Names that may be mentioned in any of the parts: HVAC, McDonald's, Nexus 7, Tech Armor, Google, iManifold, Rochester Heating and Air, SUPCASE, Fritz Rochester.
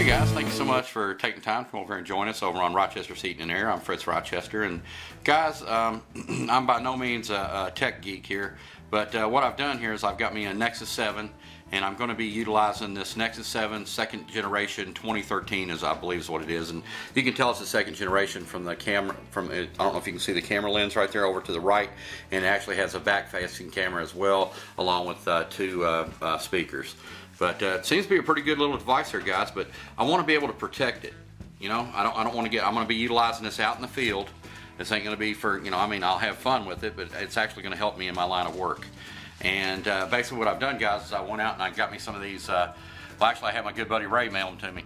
Hey guys, thank you so much for taking time to come over and join us over on Rochester Heating and Air. I'm Fritz Rochester, and guys, I'm by no means a tech geek here, but what I've done here is I've got me a Nexus 7, and I'm going to be utilizing this Nexus 7 second generation 2013, as I believe is what it is. And you can tell it's the second generation from the camera. I don't know if you can see the camera lens right there over to the right, and it actually has a back-facing camera as well, along with two speakers. But it seems to be a pretty good little device here, guys, but I want to be able to protect it. You know, I don't want to I'm going to be utilizing this out in the field. This ain't going to be for, you know, I mean, I'll have fun with it, but it's actually going to help me in my line of work. And basically what I've done, guys, is I went out and I got me some of these, well, actually I had my good buddy Ray mail them to me.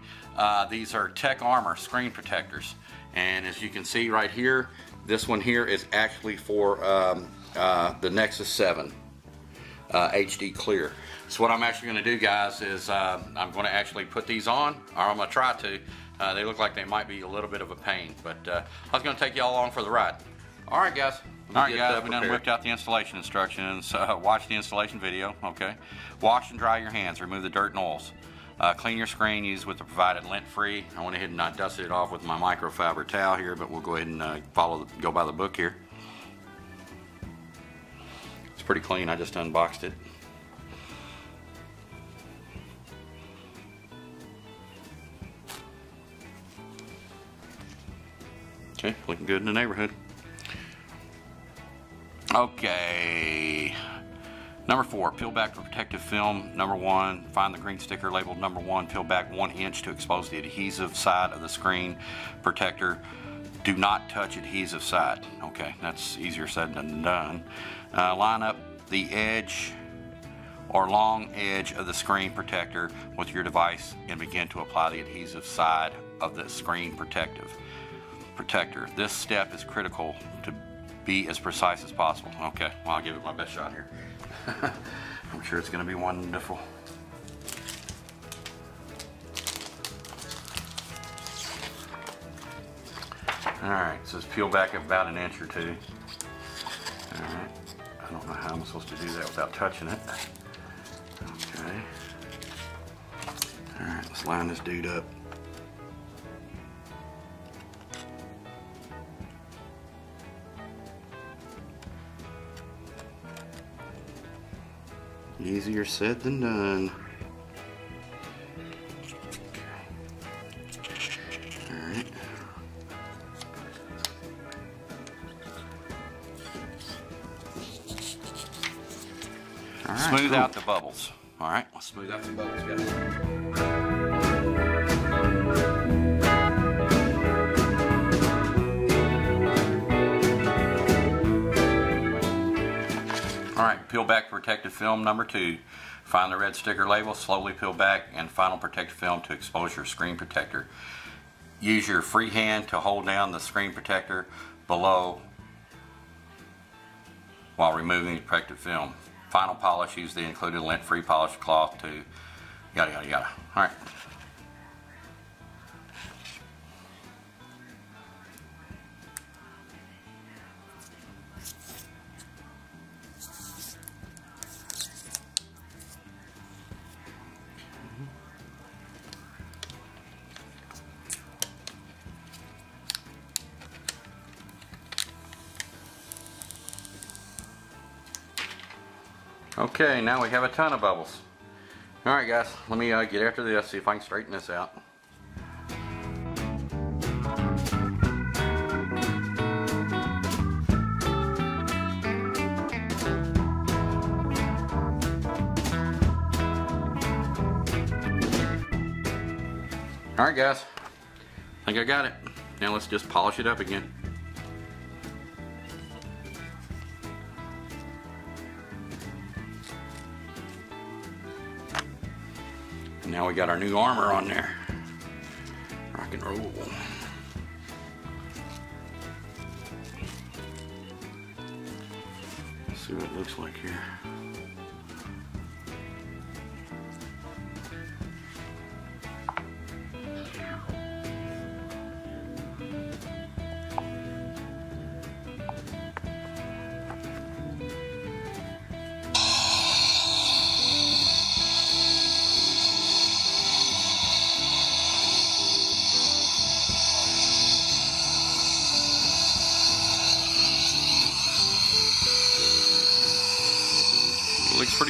These are Tech Armor screen protectors. And as you can see right here, this one here is actually for the Nexus 7 HD Clear. So what I'm actually going to do, guys, is I'm going to actually put these on, or I'm going to try to. They look like they might be a little bit of a pain, but I was going to take y'all along for the ride. All right, guys. All right, guys, we done worked out the installation instructions. Watch the installation video, okay? Wash and dry your hands. Remove the dirt and oils. Clean your screen. Use with the provided lint-free. I went ahead and I dusted it off with my microfiber towel here, but we'll go ahead and go by the book here. It's pretty clean. I just unboxed it. Okay, looking good in the neighborhood. Okay, number 4, peel back the protective film. Number 1, find the green sticker labeled number 1, peel back 1 inch to expose the adhesive side of the screen protector. Do not touch adhesive side. Okay, that's easier said than done. Line up the edge or long edge of the screen protector with your device and begin to apply the adhesive side of the screen protector. This step is critical to be as precise as possible. Okay, well, I'll give it my best shot here. I'm sure it's going to be wonderful. Alright, so let's peel back about 1 inch or 2. Alright, I don't know how I'm supposed to do that without touching it. Okay. Alright, let's line this dude up. Easier said than done. Okay. All right. All right. Smooth out the bubbles. All right, let's smooth out the bubbles, guys. Alright, peel back protective film number 2. Find the red sticker label, slowly peel back, and final protective film to expose your screen protector. Use your free hand to hold down the screen protector below while removing the protective film. Final polish, use the included lint-free polish cloth to yada yada yada. Alright. Okay, now we have a ton of bubbles. Alright guys, let me get after this, see if I can straighten this out. Alright guys, I think I got it. Now let's just polish it up again. Now we got our new armor on there. Rock and roll. Let's see what it looks like here.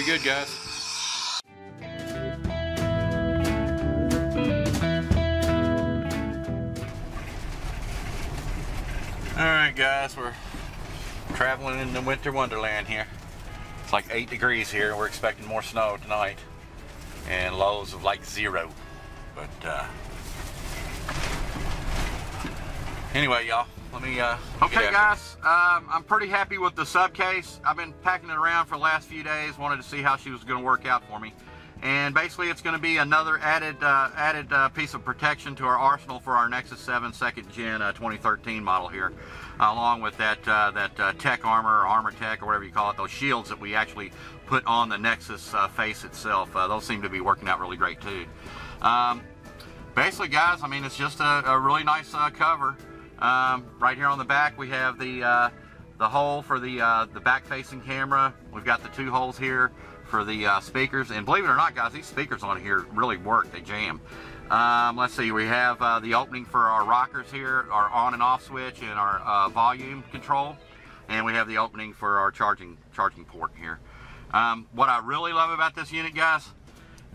pretty good, guys. Alright guys, we're traveling in the winter wonderland here. It's like 8 degrees here and we're expecting more snow tonight. And lows of like 0. But anyway y'all, let me okay guys, I'm pretty happy with the SUPCASE. I've been packing it around for the last few days, wanted to see how she was going to work out for me. And basically it's going to be another added piece of protection to our arsenal for our Nexus 7 2nd Gen 2013 model here. Along with that Tech Armor or Armor Tech or whatever you call it, those shields that we actually put on the Nexus face itself. Those seem to be working out really great too. Basically guys, I mean it's just a really nice cover. Right here on the back we have the hole for the back facing camera. We've got the 2 holes here for the speakers, and believe it or not guys, these speakers on here really work, they jam. Let's see, we have the opening for our rockers here, our on and off switch and our volume control, and we have the opening for our charging port here. What I really love about this unit guys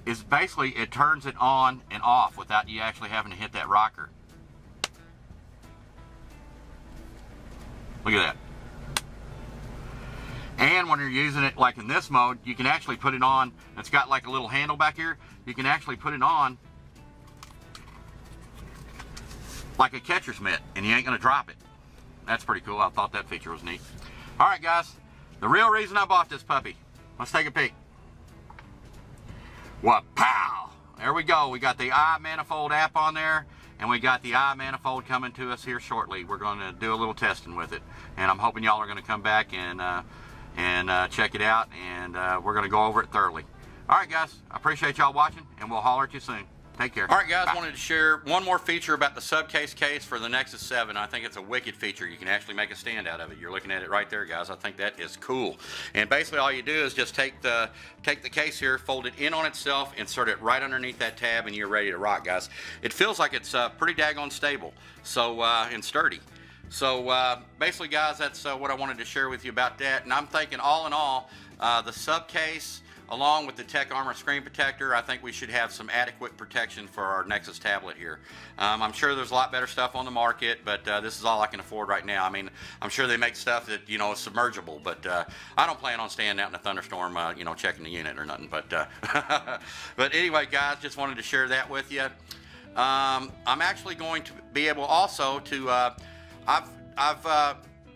is basically it turns it on and off without you actually having to hit that rocker. Look at that. And when you're using it like in this mode, you can actually put it on. It's got like a little handle back here. You can actually put it on like a catcher's mitt and you ain't gonna drop it. That's pretty cool. I thought that feature was neat. All right guys, the real reason I bought this puppy. Let's take a peek. Wha-pow! There we go. We got the iManifold app on there. And we got the iManifold coming to us here shortly. We're going to do a little testing with it. And I'm hoping y'all are going to come back and check it out. And we're going to go over it thoroughly. All right, guys. I appreciate y'all watching. And we'll holler at you soon. Take care. All right, guys. Bye. Wanted to share one more feature about the SUPCASE case for the Nexus 7. I think it's a wicked feature. You can actually make a stand out of it. You're looking at it right there, guys. I think that is cool. And basically all you do is just take the case here, fold it in on itself, insert it right underneath that tab, and you're ready to rock, guys. It feels like it's pretty daggone stable, so and sturdy. So basically, guys, that's what I wanted to share with you about that. And I'm thinking all in all, the SUPCASE, along with the Tech Armor screen protector, I think we should have some adequate protection for our Nexus tablet here. I'm sure there's a lot better stuff on the market, but this is all I can afford right now. I mean, I'm sure they make stuff that, you know, is submergible, but I don't plan on staying out in a thunderstorm, you know, checking the unit or nothing. But, but anyway, guys, just wanted to share that with you. I'm actually going to be able also to,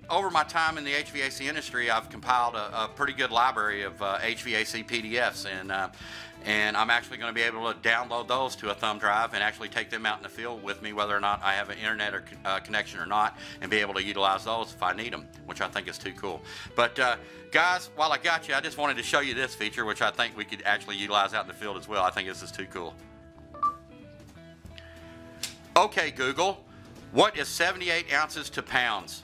over my time in the HVAC industry, I've compiled a pretty good library of HVAC PDFs, and I'm actually going to be able to download those to a thumb drive and actually take them out in the field with me, whether or not I have an internet or connection or not, and be able to utilize those if I need them, which I think is too cool. But guys, while I got you, I just wanted to show you this feature, which I think we could actually utilize out in the field as well. I think this is too cool. Okay, Google, what is 78 ounces to pounds?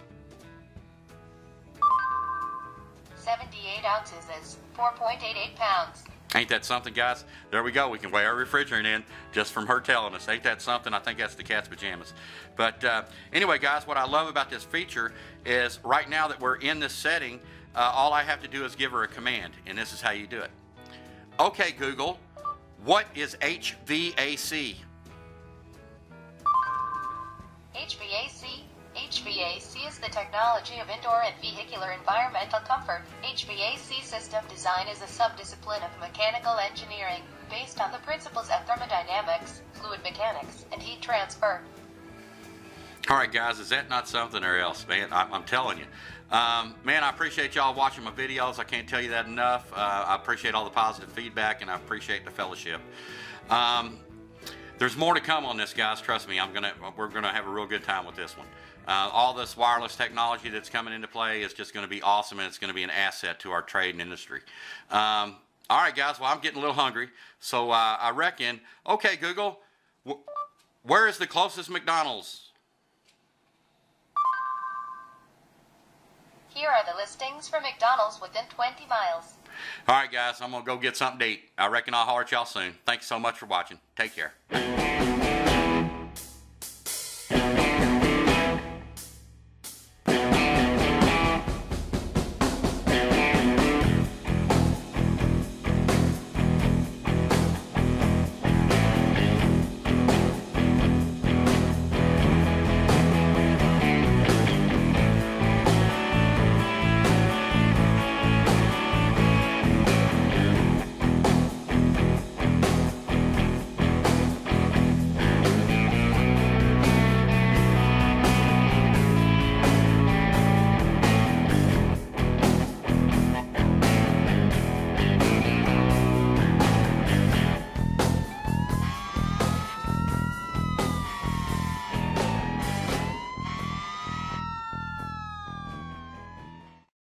78 ounces is 4.88 pounds. Ain't that something, guys? There we go. We can weigh our refrigerant in just from her telling us. Ain't that something? I think that's the cat's pajamas. But anyway, guys, what I love about this feature is right now that we're in this setting, all I have to do is give her a command, and this is how you do it. Okay, Google, what is HVAC? HVAC is the technology of indoor and vehicular environmental comfort. HVAC system design is a subdiscipline of mechanical engineering based on the principles of thermodynamics, fluid mechanics, and heat transfer. All right, guys, is that not something or else, man? I'm telling you. Man, I appreciate y'all watching my videos. I can't tell you that enough. I appreciate all the positive feedback, and I appreciate the fellowship. There's more to come on this, guys. Trust me, we're gonna have a real good time with this one. All this wireless technology that's coming into play is just going to be awesome, and it's going to be an asset to our trade and industry. All right, guys. Well, I'm getting a little hungry, so I reckon. Okay, Google, where is the closest McDonald's? Here are the listings for McDonald's within 20 miles. All right, guys, I'm going to go get something to eat. I reckon I'll holler at y'all soon. Thanks so much for watching. Take care.